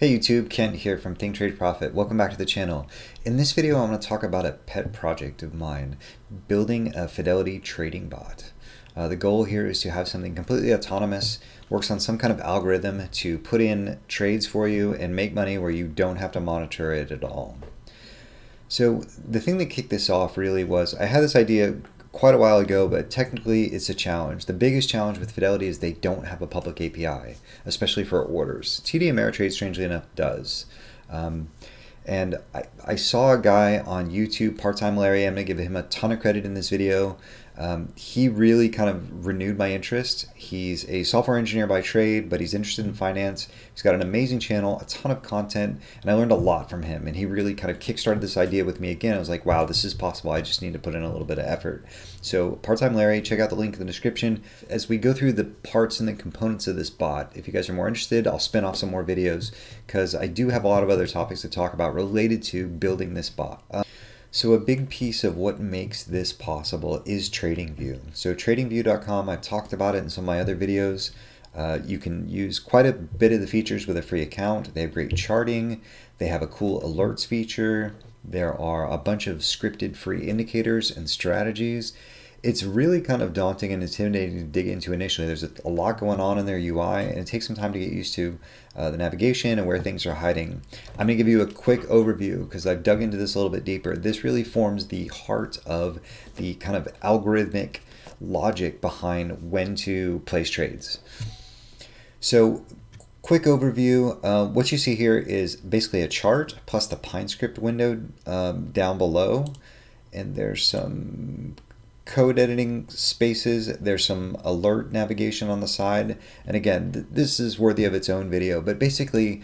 Hey YouTube, Kent here from Think Trade Profit. Welcome back to the channel. In this video, I'm going to talk about a pet project of mine, building a Fidelity trading bot. The goal here is to have something completely autonomous, works on some kind of algorithm to put in trades for you and make money where you don't have to monitor it at all. So the thing that kicked this off really was I had this idea quite a while ago, but technically it's a challenge. The biggest challenge with Fidelity is they don't have a public API, especially for orders. TD Ameritrade, strangely enough, does. And I saw a guy on YouTube, Part Time Larry. I'm going to give him a ton of credit in this video. He really kind of renewed my interest. He's a software engineer by trade, but he's interested in finance. He's got an amazing channel, a ton of content, and I learned a lot from him. And he really kind of kickstarted this idea with me again. I was like, wow, this is possible. I just need to put in a little bit of effort. So Part-Time Larry, check out the link in the description. As we go through the parts and the components of this bot, if you guys are more interested, I'll spin off some more videos because I do have a lot of other topics to talk about related to building this bot. So a big piece of what makes this possible is TradingView. So TradingView.com, I've talked about it in some of my other videos. You can use quite a bit of the features with a free account. They have great charting. They have a cool alerts feature. There are a bunch of scripted free indicators and strategies. It's really kind of daunting and intimidating to dig into initially. There's a lot going on in their UI, and it takes some time to get used to the navigation and where things are hiding. I'm going to give you a quick overview because I've dug into this a little bit deeper. This really forms the heart of the kind of algorithmic logic behind when to place trades. So quick overview, what you see here is basically a chart plus the PineScript window down below, and there's some code editing spaces, there's some alert navigation on the side. And again, this is worthy of its own video, but basically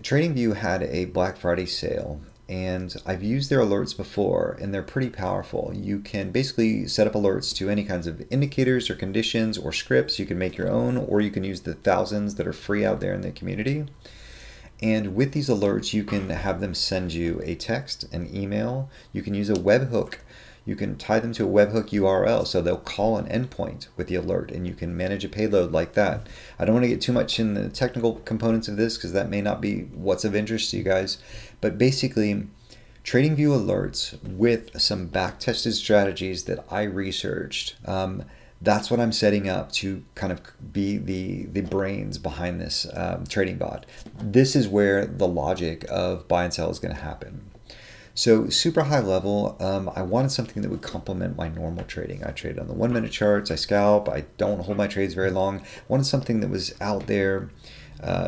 TradingView had a Black Friday sale, and I've used their alerts before, and they're pretty powerful. You can basically set up alerts to any kinds of indicators or conditions or scripts. You can make your own, or you can use the thousands that are free out there in the community. And with these alerts, you can have them send you a text, an email. You can use a webhook. You can tie them to a webhook URL, so they'll call an endpoint with the alert, and you can manage a payload like that. I don't want to get too much in the technical components of this because that may not be what's of interest to you guys, but basically TradingView alerts with some back-tested strategies that I researched. That's what I'm setting up to kind of be the brains behind this trading bot. This is where the logic of buy and sell is going to happen. So super high level, I wanted something that would complement my normal trading. I trade on the 1 minute charts, I scalp, I don't hold my trades very long. I wanted something that was out there,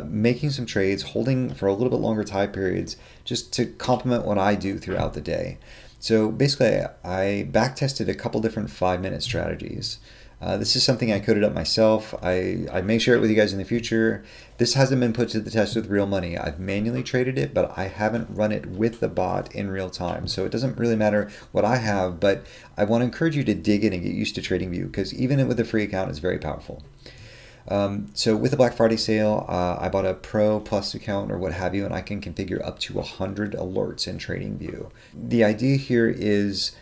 making some trades, holding for a little bit longer time periods, just to complement what I do throughout the day. So basically I backtested a couple different 5 minute strategies. This is something I coded up myself. I may share it with you guys in the future. This hasn't been put to the test with real money. I've manually traded it, but I haven't run it with the bot in real time. So it doesn't really matter what I have, but I want to encourage you to dig in and get used to TradingView because even with a free account, it's very powerful. So with the Black Friday sale, I bought a Pro Plus account or what have you, and I can configure up to 100 alerts in TradingView. The idea here is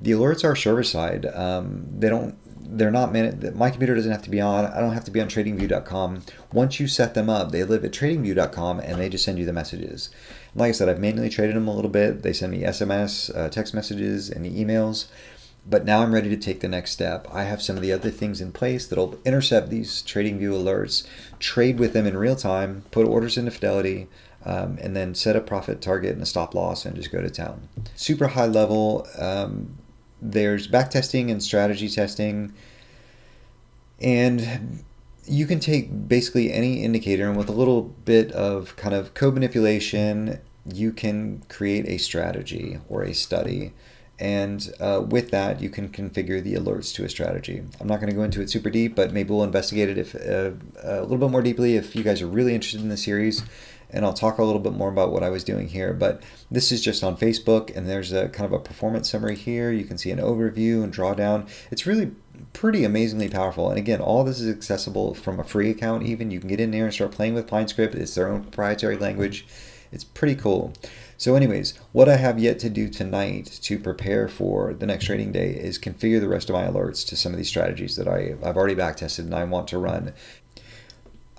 the alerts are server side. They're not managed. My computer doesn't have to be on. I don't have to be on TradingView.com. Once you set them up, they live at TradingView.com and they just send you the messages. And like I said, I've manually traded them a little bit. They send me SMS, text messages, and emails. But now I'm ready to take the next step. I have some of the other things in place that'll intercept these TradingView alerts, trade with them in real time, put orders into Fidelity, and then set a profit target and a stop loss and just go to town. Super high level. There's backtesting and strategy testing, and you can take basically any indicator, and with a little bit of kind of code manipulation, you can create a strategy or a study. And with that, you can configure the alerts to a strategy. I'm not going to go into it super deep, but maybe we'll investigate it if, a little bit more deeply if you guys are really interested in the series. And I'll talk a little bit more about what I was doing here, but this is just on Facebook, and there's a kind of a performance summary here. You can see an overview and drawdown. It's really pretty amazingly powerful. And again, all this is accessible from a free account even. You can get in there and start playing with PineScript. It's their own proprietary language. It's pretty cool. So anyways, what I have yet to do tonight to prepare for the next trading day is configure the rest of my alerts to some of these strategies that I've already backtested and I want to run.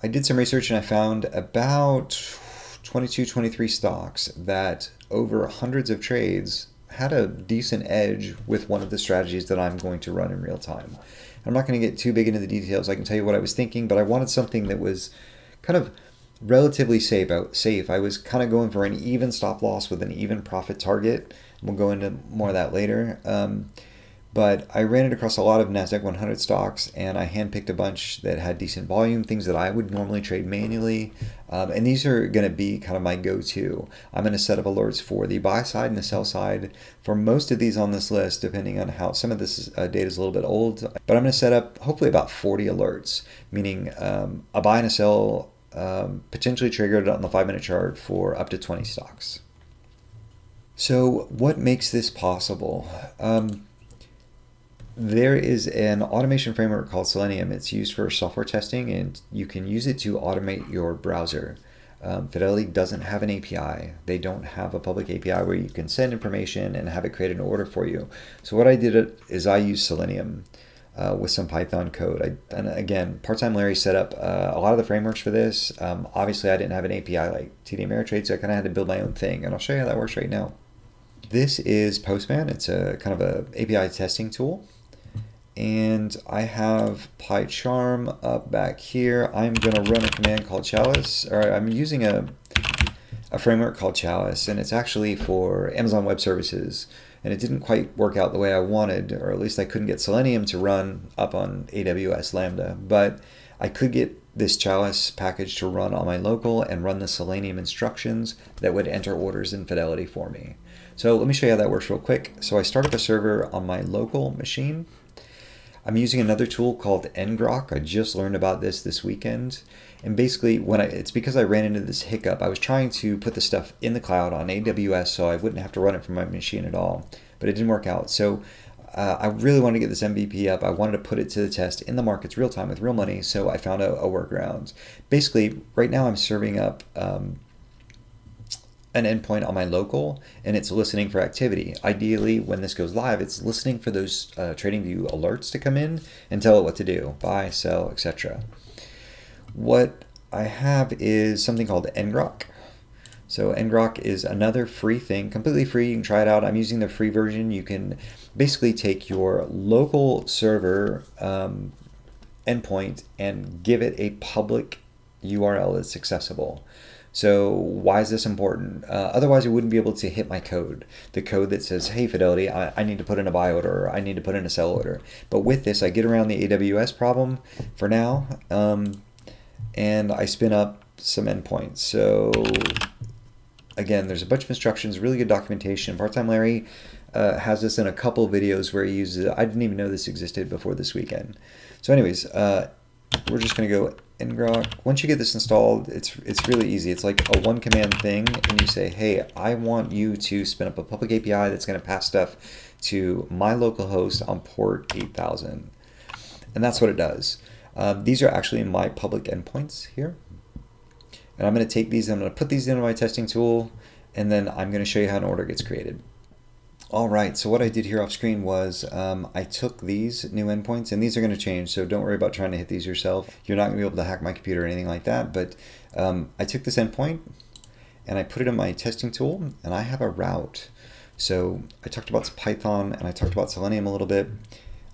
I I did some research and I found about 22, 23 stocks that over hundreds of trades had a decent edge with one of the strategies that I'm going to run in real time. I'm not going to get too big into the details. I can tell you what I was thinking, but I wanted something that was kind of relatively safe. I was kind of going for an even stop loss with an even profit target. We'll go into more of that later. But I ran it across a lot of NASDAQ 100 stocks, and I handpicked a bunch that had decent volume, things that I would normally trade manually. And these are going to be kind of my go-to. I'm going to set up alerts for the buy side and the sell side for most of these on this list, depending on how some of this data is a little bit old. But I'm going to set up hopefully about 40 alerts, meaning a buy and a sell potentially triggered on the 5-minute chart for up to 20 stocks. So what makes this possible? There is an automation framework called Selenium. It's used for software testing, and you can use it to automate your browser. Fidelity doesn't have an API. They don't have a public API where you can send information and have it create an order for you. So what I did is I used Selenium with some Python code. And again, Part Time Larry set up a lot of the frameworks for this. Obviously, I didn't have an API like TD Ameritrade, so I kind of had to build my own thing. And I'll show you how that works right now. This is Postman. It's a kind of an API testing tool. And I have PyCharm up back here. I'm going to run a command called Chalice, or I'm using a framework called Chalice, and it's actually for Amazon Web Services. And it didn't quite work out the way I wanted, or at least I couldn't get Selenium to run up on AWS Lambda, but I could get this Chalice package to run on my local and run the Selenium instructions that would enter orders in Fidelity for me. So let me show you how that works real quick. So I start up a server on my local machine. I'm using another tool called ngrok. I just learned about this weekend. And basically, it's because I ran into this hiccup. I was trying to put the stuff in the cloud on AWS so I wouldn't have to run it from my machine at all, but it didn't work out. So I really wanted to get this MVP up. I wanted to put it to the test in the markets real time with real money, so I found a workaround. Basically, right now I'm serving up an endpoint on my local, and it's listening for activity. Ideally, when this goes live, it's listening for those TradingView alerts to come in and tell it what to do, buy, sell, etc. What I have is something called ngrok. So ngrok is another free thing, completely free. You can try it out. I'm using the free version. You can basically take your local server endpoint and give it a public URL that's accessible. So why is this important? Otherwise, I wouldn't be able to hit my code, the code that says, hey, Fidelity, I need to put in a buy order, or I need to put in a sell order. But with this, I get around the AWS problem for now, and I spin up some endpoints. So again, there's a bunch of instructions, really good documentation. Part Time Larry has this in a couple of videos where he uses it. I didn't even know this existed before this weekend. So anyways, we're just going to go ngrok. Once you get this installed, it's really easy. It's like a one command thing, and you say, hey, I want you to spin up a public API that's going to pass stuff to my local host on port 8000. And that's what it does. These are actually my public endpoints here. And I'm going to take these, and I'm going to put these into my testing tool, and then I'm going to show you how an order gets created. All right, so what I did here off screen was I took these new endpoints, and these are going to change, so don't worry about trying to hit these yourself. You're not going to be able to hack my computer or anything like that, but I took this endpoint and I put it in my testing tool, and I have a route. So I talked about Python and I talked about Selenium a little bit.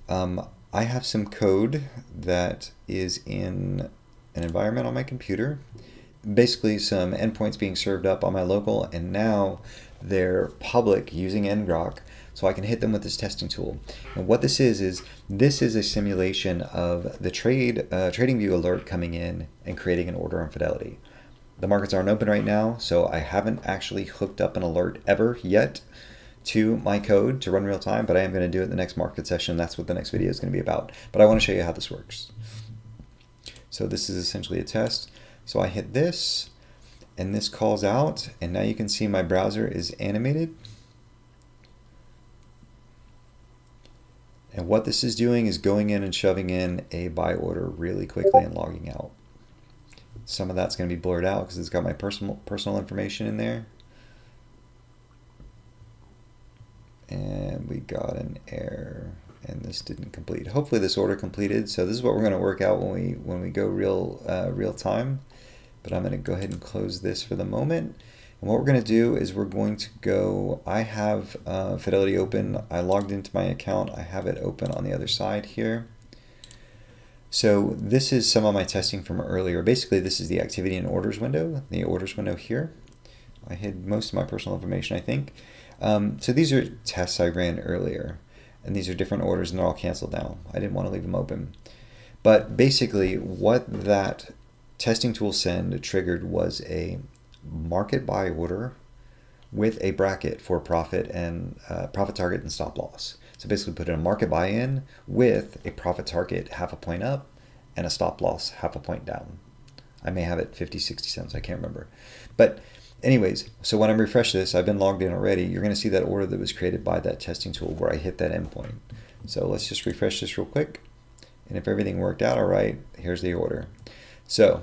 I have some code that is in an environment on my computer, basically some endpoints being served up on my local, and now they're public using ngrok, so I can hit them with this testing tool. And what this is a simulation of the TradingView alert coming in and creating an order on Fidelity. The markets aren't open right now, so I haven't actually hooked up an alert ever yet to my code to run real time, but I am going to do it the next market session. That's what the next video is going to be about. But I want to show you how this works. So this is essentially a test. So I hit this, and this calls out, and now you can see my browser is animated. And what this is doing is going in and shoving in a buy order really quickly and logging out. Some of that's going to be blurred out because it's got my personal information in there. And we got an error. and this didn't complete. Hopefully this order completed. So this is what we're going to work out when we go real time. But I'm going to go ahead and close this for the moment. And what we're going to do is we're going to go, I have Fidelity open. I logged into my account. I have it open on the other side here. So this is some of my testing from earlier. Basically, this is the activity and orders window, the orders window here. I hid most of my personal information, I think. So these are tests I ran earlier, and these are different orders, and they're all canceled now. I didn't want to leave them open. But basically, what that testing tool send triggered was a market buy order with a bracket for profit and profit target and stop loss. So basically put in a market buy in with a profit target 0.5 point up and a stop loss 0.5 point down. I may have it 50, 60 cents, I can't remember. But anyways, so when I refresh this, I've been logged in already. You're going to see that order that was created by that testing tool where I hit that endpoint. So let's just refresh this real quick. And if everything worked out all right, here's the order. So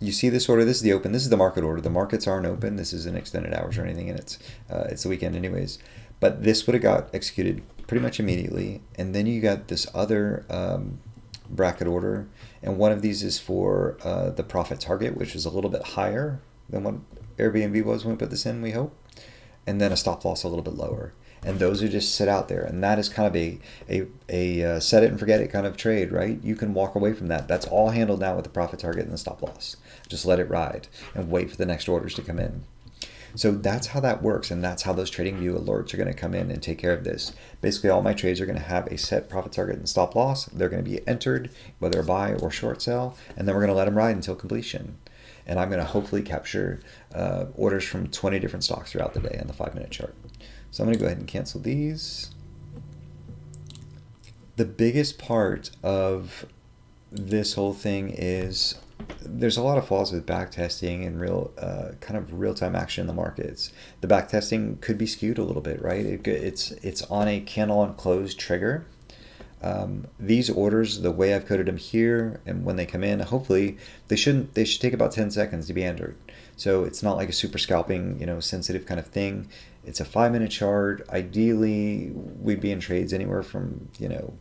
you see this order, this is the open, this is the market order. The markets aren't open, this isn't extended hours or anything, and it's the weekend anyways. But this would have got executed pretty much immediately. And then you got this other bracket order. And one of these is for the profit target, which is a little bit higher than what Airbnb was when we put this in, we hope. And then a stop loss a little bit lower. And those are just sit out there. And that is kind of a set it and forget it kind of trade, right? You can walk away from that. That's all handled now with the profit target and the stop loss. Just let it ride and wait for the next orders to come in. So that's how that works. And that's how those TradingView alerts are going to come in and take care of this. Basically, all my trades are going to have a set profit target and stop loss. They're going to be entered, whether a buy or short sell. And then we're going to let them ride until completion. And I'm going to hopefully capture orders from 20 different stocks throughout the day on the 5-minute chart. So I'm going to go ahead and cancel these. The biggest part of this whole thing is there's a lot of flaws with backtesting and real-time action in the markets. The backtesting could be skewed a little bit, right? It's on a candle on close trigger. These orders, the way I've coded them here, and when they come in, hopefully they should take about 10 seconds to be entered. So it's not like a super scalping, you know, sensitive kind of thing. It's a 5-minute chart. Ideally, we'd be in trades anywhere from, you know,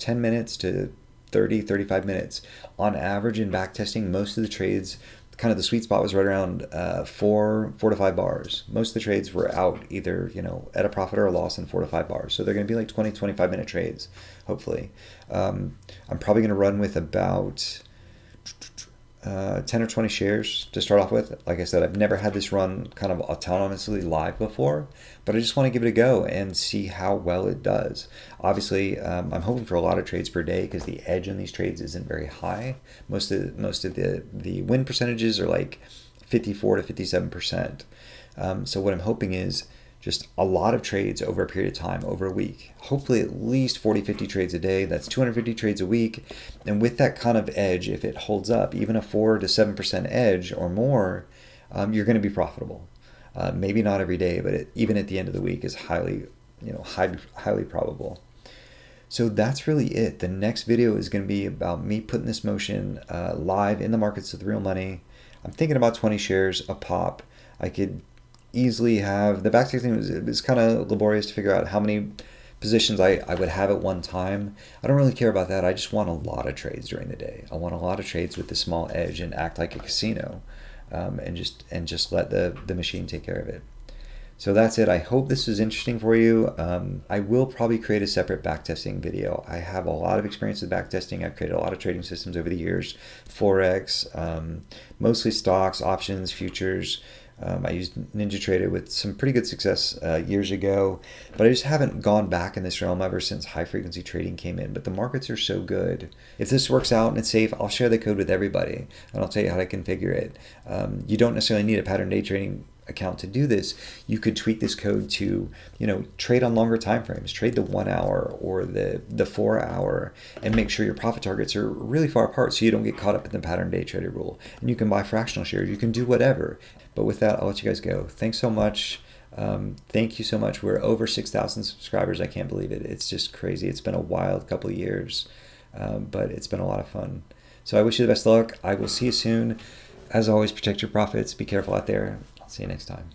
10 minutes to 30, 35 minutes. On average in backtesting, most of the trades, kind of the sweet spot was right around four to five bars. Most of the trades were out either, you know, at a profit or a loss in 4 to 5 bars. So they're going to be like 20, 25-minute trades, hopefully. I'm probably going to run with about 10 or 20 shares to start off with. Like I said, I've never had this run kind of autonomously live before, but I just want to give it a go and see how well it does. Obviously, I'm hoping for a lot of trades per day because the edge on these trades isn't very high. Most of the win percentages are like 54 to 57%. So what I'm hoping is just a lot of trades over a period of time, over a week. Hopefully at least 40, 50 trades a day. That's 250 trades a week. And with that kind of edge, if it holds up, even a 4 to 7% edge or more, you're going to be profitable. Maybe not every day, but even at the end of the week is highly, you know, highly probable. So that's really it. The next video is going to be about me putting this motion live in the markets with real money. I'm thinking about 20 shares a pop. I could easily have the backtesting was kind of laborious to figure out how many positions I would have at one time. I don't really care about that. I just want a lot of trades during the day. I want a lot of trades with the small edge and act like a casino, and just let the machine take care of it. So that's it. I hope this was interesting for you. I will probably create a separate backtesting video. I have a lot of experience with backtesting. I've created a lot of trading systems over the years, Forex, mostly stocks, options, futures. I used NinjaTrader with some pretty good success years ago, but I just haven't gone back in this realm ever since high frequency trading came in. But the markets are so good. If this works out and it's safe, I'll share the code with everybody and I'll tell you how to configure it. You don't necessarily need a pattern day trading account to do this. You could tweak this code to, you know, trade on longer time frames, trade the 1 hour or the 4 hour, and make sure your profit targets are really far apart so you don't get caught up in the pattern day trader rule. And you can buy fractional shares, you can do whatever. But with that, I'll let you guys go. Thanks so much. Thank you so much. We're over 6,000 subscribers. I can't believe it. It's just crazy. It's been a wild couple of years, but it's been a lot of fun. So I wish you the best of luck. I will see you soon. As always, protect your profits. Be careful out there. See you next time.